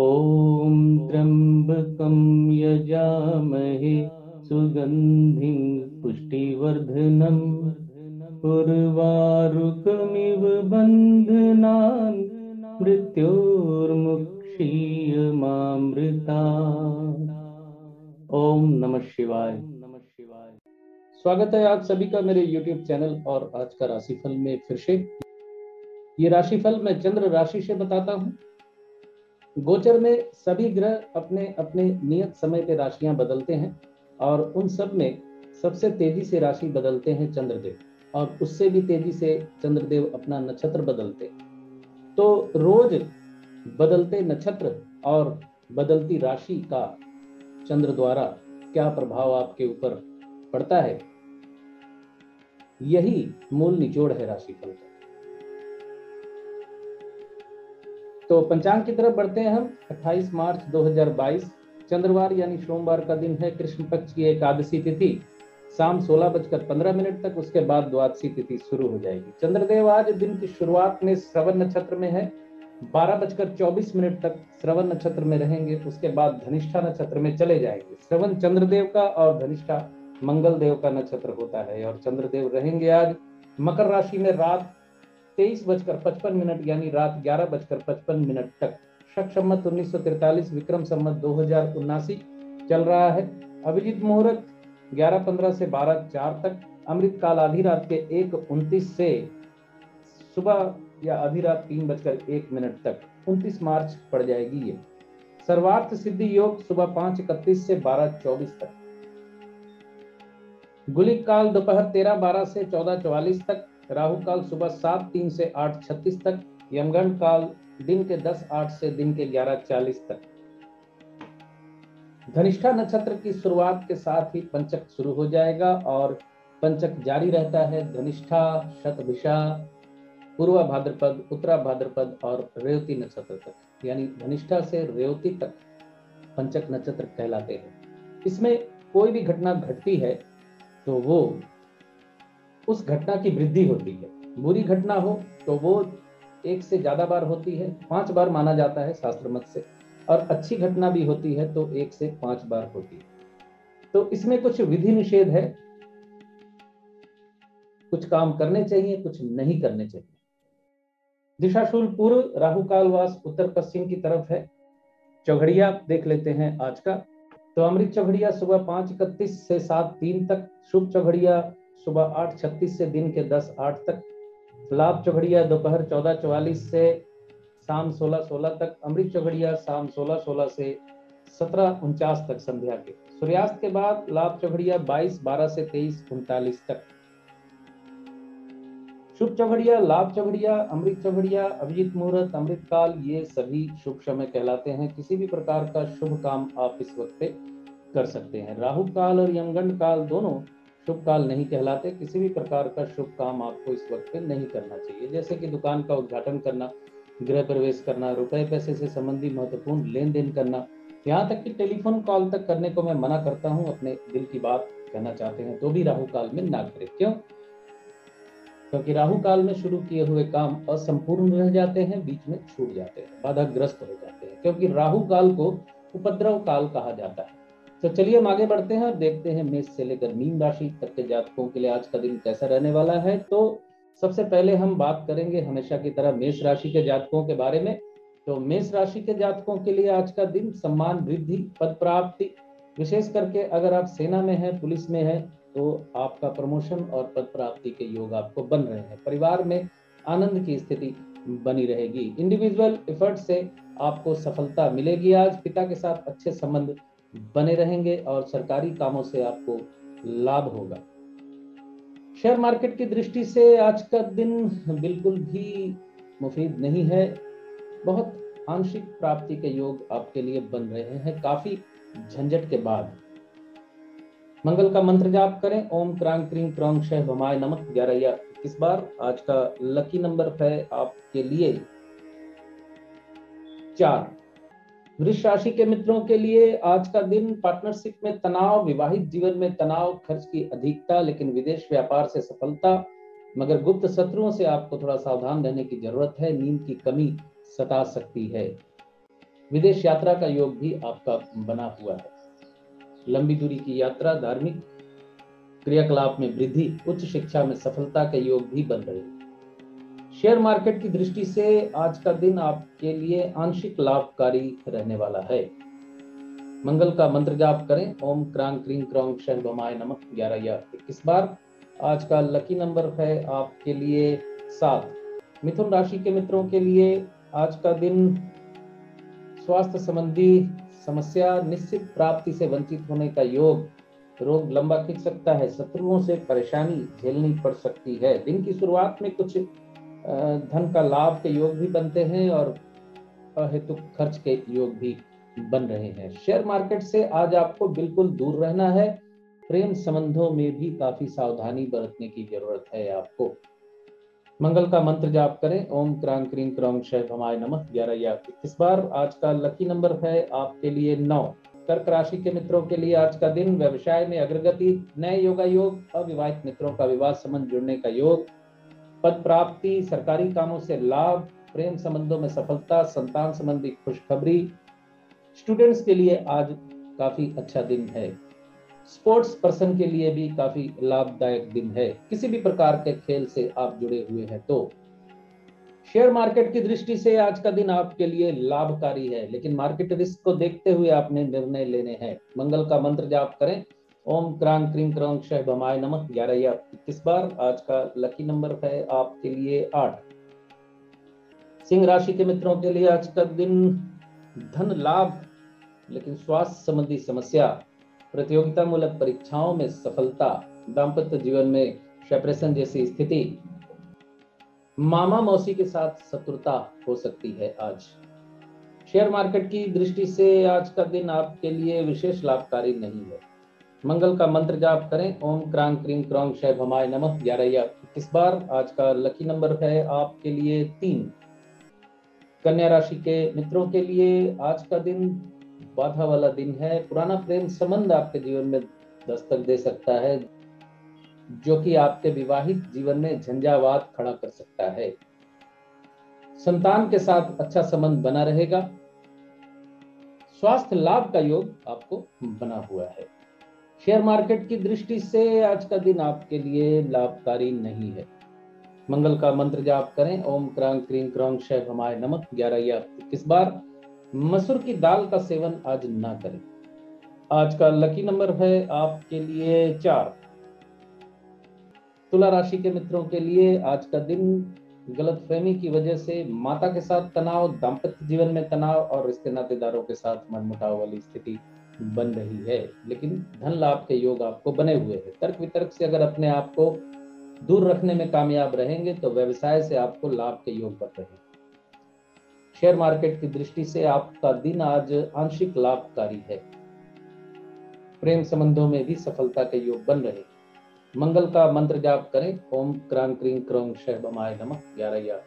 ॐ त्र्यम्बकं यजामहे सुगन्धिं पुष्टिवर्धनं उर्वारुकमिव बन्धनान् मृत्योर्मुक्षीयमामृतात्। ओम नमः शिवाय। स्वागत है आप सभी का मेरे YouTube चैनल और आज का राशिफल में फिर से। ये राशिफल मैं चंद्र राशि से बताता हूँ। गोचर में सभी ग्रह अपने अपने नियत समय पे राशियां बदलते हैं और उन सब में सबसे तेजी से राशि बदलते हैं चंद्रदेव, और उससे भी तेजी से चंद्रदेव अपना नक्षत्र बदलते। तो रोज बदलते नक्षत्र और बदलती राशि का चंद्र द्वारा क्या प्रभाव आपके ऊपर पड़ता है, यही मूल निचोड़ है राशिफल का। तो पंचांग की तरफ बढ़ते हैं हम। 28 मार्च 2022 चंद्रवार यानी सोमवार का दिन है। कृष्ण पक्ष की एकादशी तिथि शाम 16:15 तक, उसके बाद द्वादशी तिथि शुरू हो जाएगी। चंद्रदेव आज दिन की शुरुआत में श्रवण नक्षत्र में है, 12:24 तक श्रवण नक्षत्र में रहेंगे, उसके बाद धनिष्ठा नक्षत्र में चले जाएंगे। श्रवण चंद्रदेव का और धनिष्ठा मंगल देव का नक्षत्र होता है, और चंद्रदेव रहेंगे आज मकर राशि में रात 23:55 यानी रात 11:55 तक। शक संवत 1943 विक्रम संवत 2079 चल रहा है। अभिजीत मुहूर्त 11:15 से 12:04 तक, अमृत काल आधी रात के 1:29 से सुबह या आधी रात 3:01 तक 29 मार्च पड़ जाएगी ये। सर्वार्थ सिद्धि योग सुबह 5:31 से 12:24 तक। गुलिक काल दोपहर 13:12 से 14:44 तक। राहु काल सुबह 7:03 से 8:36 तक। यमगण काल दिन के 10:08 से दिन के 11:40 तक। धनिष्ठा नक्षत्र की शुरुआत के साथ ही पंचक शुरू हो जाएगा और पंचक जारी रहता है। धनिष्ठा, शतभिषा, पूर्वा भाद्रपद, उत्तरा भाद्रपद और रेवती नक्षत्र तक, यानी धनिष्ठा से रेवती तक पंचक नक्षत्र कहलाते हैं। इसमें कोई भी घटना घटती है तो वो उस घटना की वृद्धि होती है। बुरी घटना हो तो वो एक से ज्यादा बार होती है, 5 बार माना जाता है शास्त्र मत से, और अच्छी घटना भी होती है तो 1 से 5 बार होती है। तो इसमें कुछ विधि निषेध है, कुछ काम करने चाहिए, कुछ नहीं करने चाहिए। दिशाशूल पूर्व, राहु कालवास उत्तर पश्चिम की तरफ है। चौघड़िया देख लेते हैं आज का। तो अमृत चौघड़िया सुबह 5:31 से 7:03 तक। शुभ चौघड़िया सुबह 8:36 से दिन के 10:08 तक। लाभ चौघड़िया दोपहर 14:44 से शाम 16:16 तक। अमृत चौघड़िया शाम 16:16 से 17:49 तक संध्या के। सूर्यास्त के बाद लाभ चौघड़िया 22:12 से 23:39 तक। शुभ चौघड़िया, लाभ चौघड़िया, अमृत चौघड़िया, अभिजीत मुहूर्त, अमृत काल, ये सभी शुभ समय कहलाते हैं। किसी भी प्रकार का शुभ काम आप इस वक्त पे कर सकते हैं। राहु काल और यमगंड काल दोनों शुभ काल नहीं कहलाते। किसी भी प्रकार का शुभ काम आपको इस वक्त पे नहीं करना चाहिए, जैसे कि दुकान का उद्घाटन करना, गृह प्रवेश करना, रुपए पैसे से संबंधी महत्वपूर्ण लेन देन करना, यहाँ तक कि टेलीफोन कॉल तक करने को मैं मना करता हूँ। अपने दिल की बात कहना चाहते हैं तो भी राहु काल में ना करें। क्यों? क्योंकि राहु काल में शुरू किए हुए काम असंपूर्ण रह जाते हैं, बीच में छूट जाते हैं, बाधाग्रस्त हो जाते हैं, क्योंकि राहु काल को उपद्रव काल कहा जाता है। तो चलिए हम आगे बढ़ते हैं और देखते हैं मेष से लेकर मीन राशि तक के जातकों के लिए आज का दिन कैसा रहने वाला है। तो सबसे पहले हम बात करेंगे हमेशा की तरह मेष राशि के जातकों के बारे में। तो मेष राशि के जातकों के लिए आज का दिन सम्मान वृद्धि, पद प्राप्ति, विशेष करके अगर आप सेना में हैं, पुलिस में हैं, तो आपका प्रमोशन और पद प्राप्ति के योग आपको बन रहे हैं। परिवार में आनंद की स्थिति बनी रहेगी। इंडिविजुअल एफर्ट से आपको सफलता मिलेगी। आज पिता के साथ अच्छे संबंध बने रहेंगे और सरकारी कामों से आपको लाभ होगा। शेयर मार्केट की दृष्टि से आज का दिन बिल्कुल भी मुफीद नहीं है। बहुत आंशिक प्राप्ति के योग आपके लिए बन रहे हैं, काफी झंझट के बाद। मंगल का मंत्र जाप करें, ओम क्रांग क्रीम क्रॉन्ग शह भमाय नमक, 11 या 21 बार। आज का लकी नंबर है आपके लिए 4। वृश्चिक राशि के मित्रों के लिए आज का दिन पार्टनरशिप में तनाव, विवाहित जीवन में तनाव, खर्च की अधिकता, लेकिन विदेश व्यापार से सफलता, मगर गुप्त शत्रुओं से आपको थोड़ा सावधान रहने की जरूरत है। नींद की कमी सता सकती है। विदेश यात्रा का योग भी आपका बना हुआ है। लंबी दूरी की यात्रा, धार्मिक क्रियाकलाप में वृद्धि, उच्च शिक्षा में सफलता का योग भी बन रहे हैं। शेयर मार्केट की दृष्टि से आज का दिन आपके लिए आंशिक लाभकारी रहने वाला है। मंगल का मंत्र जाप करें, ओम क्रांग क्रीं क्रांग शं भमाय नमः 11 या 21 बार। आज का लकी नंबर है आपके लिए 7। मिथुन राशि के मित्रों के लिए आज का दिन स्वास्थ्य संबंधी समस्या, निश्चित प्राप्ति से वंचित होने का योग, रोग लंबा खिंच सकता है, शत्रुओं से परेशानी झेलनी पड़ सकती है। दिन की शुरुआत में कुछ धन का लाभ के योग भी बनते हैं और अहेतुक खर्च के योग भी बन रहे हैं। शेयर मार्केट से आज आपको बिल्कुल दूर रहना है। प्रेम संबंधों में भी काफी सावधानी बरतने की जरूरत है आपको। मंगल का मंत्र जाप करें, ओम क्रांग क्रीं क्रांग शं भमाय नमः 11 या 21 बार। आज का लकी नंबर है आपके लिए 9। कर्क राशि के मित्रों के लिए आज का दिन व्यवसाय में अग्रगति, नए योगा योग, अविवाहित मित्रों का विवाह संबंध जुड़ने का योग, पद प्राप्ति, सरकारी कामों से लाभ, प्रेम संबंधों में सफलता, संतान संबंधी खुशखबरी। स्टूडेंट्स के लिए आज काफी अच्छा दिन है। स्पोर्ट्स पर्सन के लिए भी काफी लाभदायक दिन है, किसी भी प्रकार के खेल से आप जुड़े हुए हैं तो। शेयर मार्केट की दृष्टि से आज का दिन आपके लिए लाभकारी है, लेकिन मार्केट रिस्क को देखते हुए आपने निर्णय लेने हैं। मंगल का मंत्र जाप करें, ओम क्रांग क्रीं क्रांग शं भमाय नमः 11 या 21 बार। आज का लकी नंबर है आपके लिए 8। सिंह राशि के मित्रों के लिए आज का दिन धन लाभ, लेकिन स्वास्थ्य संबंधी समस्या, प्रतियोगितामूलक परीक्षाओं में सफलता, दाम्पत्य जीवन में सेपरेशन जैसी स्थिति, मामा मौसी के साथ शत्रुता हो सकती है आज। शेयर मार्केट की दृष्टि से आज का दिन आपके लिए विशेष लाभकारी नहीं है। मंगल का मंत्र जाप करें, ओम क्रांग क्रीं क्रांग शं भमाय नमः 11 या 21 बार। आज का लकी नंबर है आपके लिए 3। कन्या राशि के मित्रों के लिए आज का दिन बाधा वाला दिन है। पुराना प्रेम संबंध आपके जीवन में दस्तक दे सकता है, जो कि आपके विवाहित जीवन में झंझावात खड़ा कर सकता है। संतान के साथ अच्छा संबंध बना रहेगा। स्वास्थ्य लाभ का योग आपको बना हुआ है। शेयर मार्केट की दृष्टि से आज का दिन आपके लिए लाभकारी नहीं है। मंगल का मंत्र जाप करें, ओम क्रांग क्रीं क्रांग शं भमाय नमः 11 या 21 बार। मसूर की दाल का सेवन आज ना करें। आज का लकी नंबर है आपके लिए 4। तुला राशि के मित्रों के लिए आज का दिन गलतफहमी की वजह से माता के साथ तनाव, दांपत्य जीवन में तनाव और रिश्ते नातेदारों के साथ मनमुटाव वाली स्थिति बन रही है, लेकिन धन लाभ के योग आपको बने हुए हैं। तर्क वितर्क से अगर अपने आप को दूर रखने में कामयाब रहेंगे तो व्यवसाय से आपको लाभ के योग बन रहे हैं। शेयर मार्केट की दृष्टि से आपका दिन आज आंशिक लाभकारी है। प्रेम संबंधों में भी सफलता के योग बन रहे हैं। मंगल का मंत्र जाप करें, ओम क्रांग क्रीं क्रांग शं भमाय नमः 11 या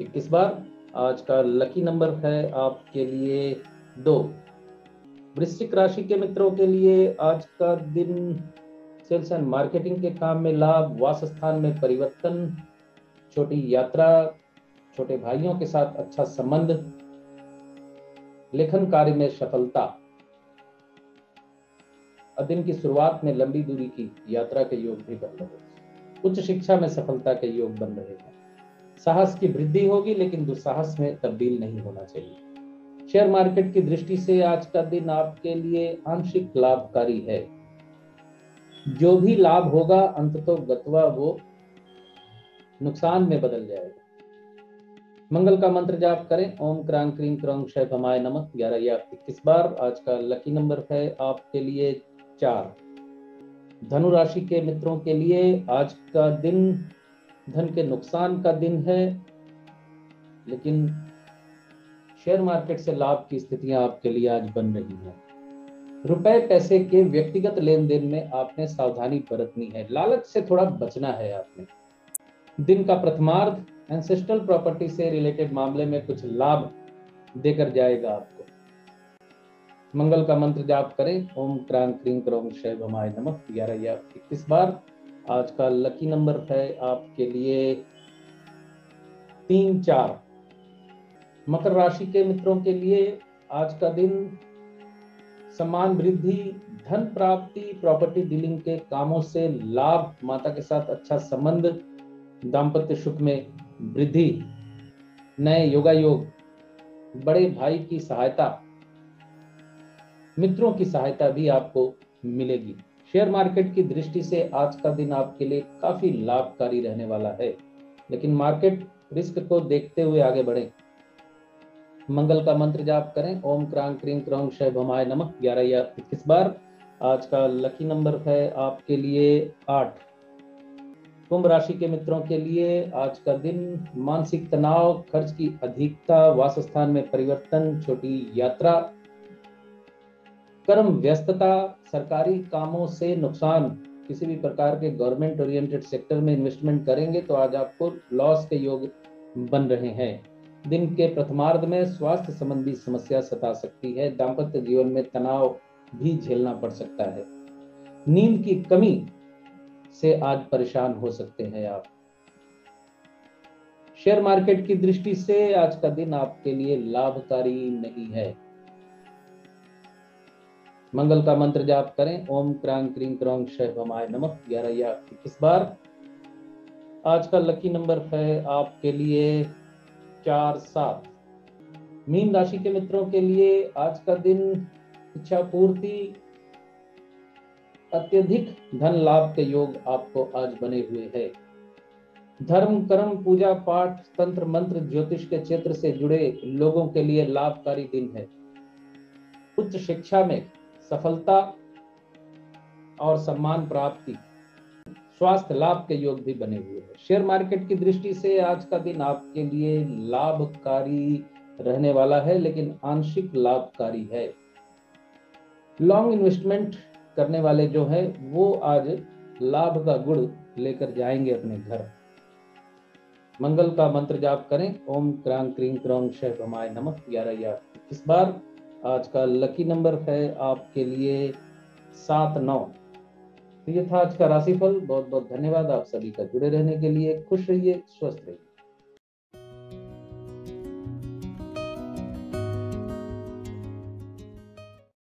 21 बार। आज का लकी नंबर है आपके लिए 2। वृश्चिक राशि के मित्रों के लिए आज का दिन सेल्स एंड मार्केटिंग के काम में लाभ, वासस्थान में परिवर्तन, छोटी यात्रा, छोटे भाइयों के साथ अच्छा संबंध, लेखन कार्य में सफलता। दिन की शुरुआत में लंबी दूरी की यात्रा के योग भी बन रहे हैं। उच्च शिक्षा में सफलता के योग बन रहे हैं। साहस की वृद्धि होगी, लेकिन दुस्साहस में तब्दील नहीं होना चाहिए। शेयर मार्केट की दृष्टि से आज का दिन आपके लिए आंशिक लाभकारी है। जो भी लाभ होगा अंततः गत्वा वो नुकसान में बदल जाएगा। मंगल का मंत्र जाप करें, ओम क्रांग क्रीं क्रांग शं भमाय नमः 11 या 21 बार। आज का लकी नंबर है आपके लिए 4। धनु राशि के मित्रों के लिए आज का दिन धन के नुकसान का दिन है, लेकिन शेयर मार्केट से लाभ की स्थितियां आपके लिए आज बन रही हैं। रुपए पैसे के व्यक्तिगत लेन देन में आपने सावधानी बरतनी है, लालच से थोड़ा बचना है आपने। दिन का प्रथमार्ध एंसेस्ट्रल प्रॉपर्टी से रिलेटेड मामले में कुछ लाभ देकर जाएगा आपको। मंगल का मंत्र जाप करें, ओम क्रांग क्रीं क्रांग शं भमाय नमः 11 या 21 बार। आज का लकी नंबर है आपके लिए 3-4। मकर राशि के मित्रों के लिए आज का दिन सम्मान वृद्धि, धन प्राप्ति, प्रॉपर्टी डीलिंग के कामों से लाभ, माता के साथ अच्छा संबंध, दांपत्य सुख में वृद्धि, नए योगा योग, बड़े भाई की सहायता, मित्रों की सहायता भी आपको मिलेगी। शेयर मार्केट की दृष्टि से आज का दिन आपके लिए काफी लाभकारी रहने वाला है, लेकिन मार्केट रिस्क को देखते हुए आगे बढ़ें। मंगल का मंत्र जाप करें, ओम क्रांग क्रीम क्रौंग शय भमाय नमः 11 या 21 बार। आज का लकी नंबर है आपके लिए 8। कुंभ राशि के मित्रों के लिए आज का दिन मानसिक तनाव, खर्च की अधिकता, वासस्थान में परिवर्तन, छोटी यात्रा, कर्म व्यस्तता, सरकारी कामों से नुकसान, किसी भी प्रकार के गवर्नमेंट ओरिएंटेड सेक्टर में इन्वेस्टमेंट करेंगे तो आज आपको लॉस के योग बन रहे हैं। दिन के प्रथमार्ध में स्वास्थ्य संबंधी समस्या सता सकती है, दांपत्य जीवन में तनाव भी झेलना पड़ सकता है, नींद की कमी से आज परेशान हो सकते हैं आप। शेयर मार्केट की दृष्टि से आज का दिन आपके लिए लाभकारी नहीं है। मंगल का मंत्र जाप करें, ओम क्रांग क्रीम क्रौंग शय भमाय नमः 11 या 21 बार। आज का लकी नंबर है आपके लिए 4-7। मीन राशि के मित्रों के लिए आज का दिन इच्छा पूर्ति, अत्यधिक धन लाभ के योग आपको आज बने हुए है। धर्म, कर्म, पूजा पाठ, तंत्र मंत्र, ज्योतिष के क्षेत्र से जुड़े लोगों के लिए लाभकारी दिन है। उच्च शिक्षा में सफलता और सम्मान प्राप्ति, स्वास्थ्य लाभ के योग भी बने हुए हैं। शेयर मार्केट की दृष्टि से आज का दिन आपके लिए लाभकारी रहने वाला है, लेकिन आंशिक लाभकारी है। लॉन्ग इन्वेस्टमेंट करने वाले जो है वो आज लाभ का गुण लेकर जाएंगे अपने घर। मंगल का मंत्र जाप करें, ओम क्रांग क्रीम क्रौंग शय भमाय नमः 11 या 21 बार। आज का लकी नंबर है आपके लिए 7-9। तो ये था आज का राशिफल। बहुत बहुत धन्यवाद आप सभी का जुड़े रहने के लिए। खुश रहिए, स्वस्थ रहिए।